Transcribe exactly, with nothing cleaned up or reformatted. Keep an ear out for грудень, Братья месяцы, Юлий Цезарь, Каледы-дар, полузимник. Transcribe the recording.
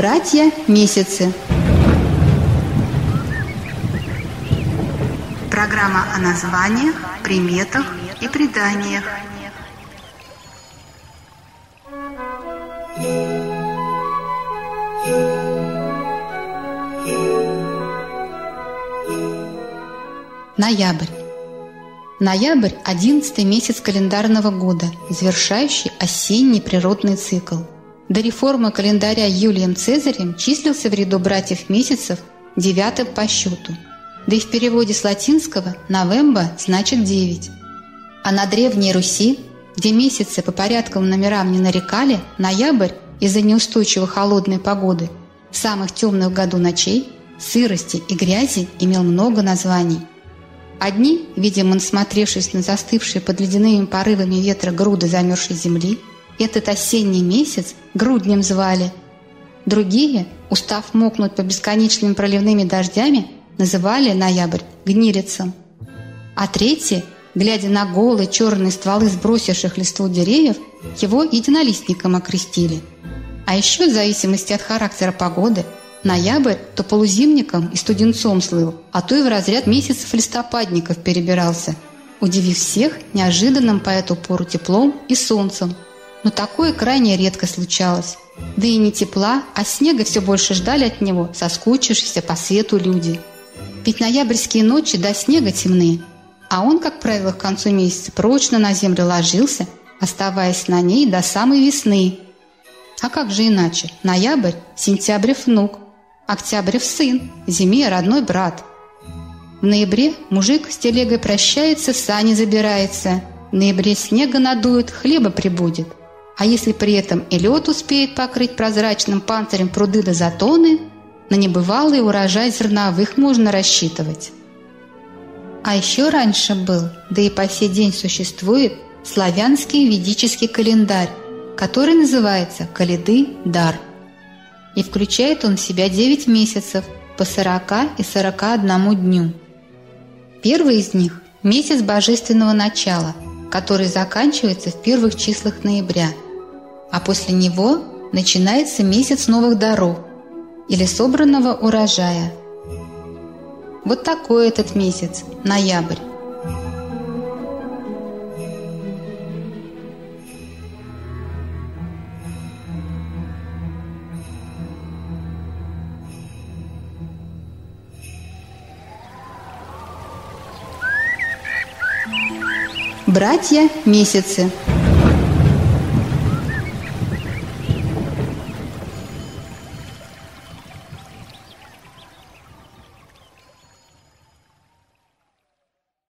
Братья месяцы. Программа о названиях, приметах и преданиях. Ноябрь. Ноябрь – одиннадцатый месяц календарного года, завершающий осенний природный цикл. До реформы календаря Юлием Цезарем числился в ряду братьев-месяцев девятым по счету. Да и в переводе с латинского «новемба» значит «девять». А на Древней Руси, где месяцы по порядковым номерам не нарекали, ноябрь из-за неустойчивой холодной погоды, самых темных в году ночей, сырости и грязи имел много названий. Одни, видимо, насмотревшись на застывшие под ледяными порывами ветра груды замерзшей земли, этот осенний месяц груднем звали. Другие, устав мокнуть по бесконечными проливными дождями, называли ноябрь гнилицем. А третьи, глядя на голые черные стволы сбросивших листву деревьев, его единолистником окрестили. А еще, в зависимости от характера погоды, ноябрь то полузимником и студенцом слыл, а то и в разряд месяцев листопадников перебирался, удивив всех неожиданным по эту пору теплом и солнцем. Но такое крайне редко случалось. Да и не тепла, а снега все больше ждали от него соскучившиеся по свету люди. Ведь ноябрьские ночи до снега темны, а он, как правило, к концу месяца прочно на землю ложился, оставаясь на ней до самой весны. А как же иначе? Ноябрь – сентябрев внук, октябрев сын, зиме – родной брат. В ноябре мужик с телегой прощается, в сани забирается. В ноябре снега надует, хлеба прибудет. А если при этом и лед успеет покрыть прозрачным панцирем пруды да затоны, на небывалый урожай зерновых можно рассчитывать. А еще раньше был, да и по сей день существует, славянский ведический календарь, который называется «Каледы-дар». И включает он в себя девять месяцев по сорока и сорока одному дню. Первый из них – месяц божественного начала, который заканчивается в первых числах ноября. А после него начинается месяц новых даров или собранного урожая. Вот такой этот месяц – ноябрь. Братья месяцы.